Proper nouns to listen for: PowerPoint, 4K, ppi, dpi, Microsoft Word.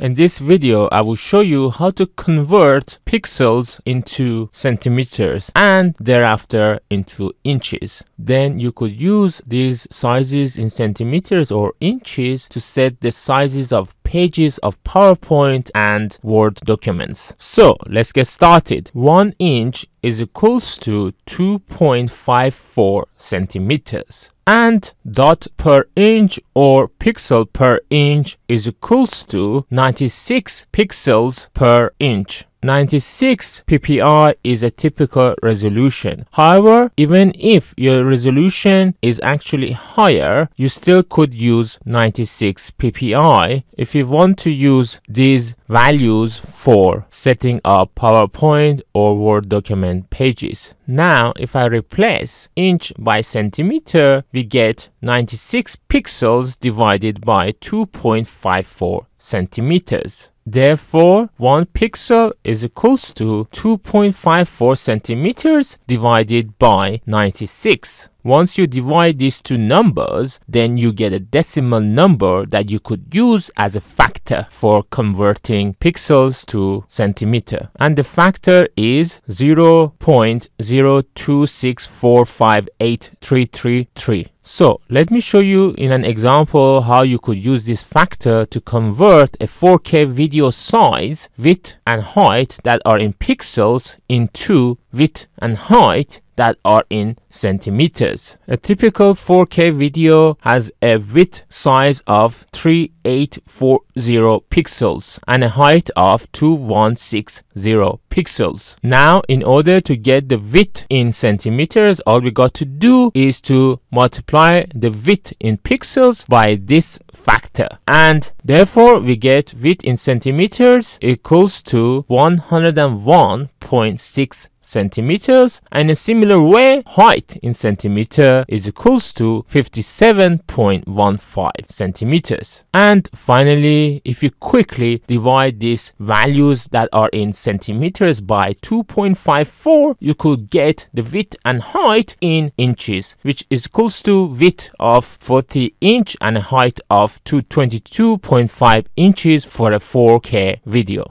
In this video, I will show you how to convert pixels into centimeters and thereafter into inches. Then you could use these sizes in centimeters or inches to set the sizes of pages of PowerPoint and Word documents. So let's get started. 1 inch is equals to 2.54 centimeters. And dot per inch or pixel per inch is equals to 96 pixels per inch. 96 ppi is a typical resolution. However, even if your resolution is actually higher, you still could use 96 ppi if you want to use these values for setting up PowerPoint or Word document pages. Now, if I replace inch by centimeter, we get 96 pixels divided by 2.54 centimeters. Therefore, 1 pixel is equals to 2.54 centimeters divided by 96. Once you divide these two numbers, then you get a decimal number that you could use as a factor for converting pixels to centimeter. And the factor is 0.026458333. So let me show you in an example how you could use this factor to convert a 4K video size, width and height that are in pixels into width and height that are in centimeters. A typical 4K video has a width size of 3840 pixels and a height of 2160 pixels. Now, in order to get the width in centimeters, all we got to do is to multiply the width in pixels by this factor, and therefore we get width in centimeters equals to 101.6 centimeters, and a similar way height in centimeter is equals to 57.15 centimeters. And finally, if you quickly divide these values that are in centimeters by 2.54, you could get the width and height in inches, which is equals to width of 40 inch and a height of 222.5 inches for a 4K video.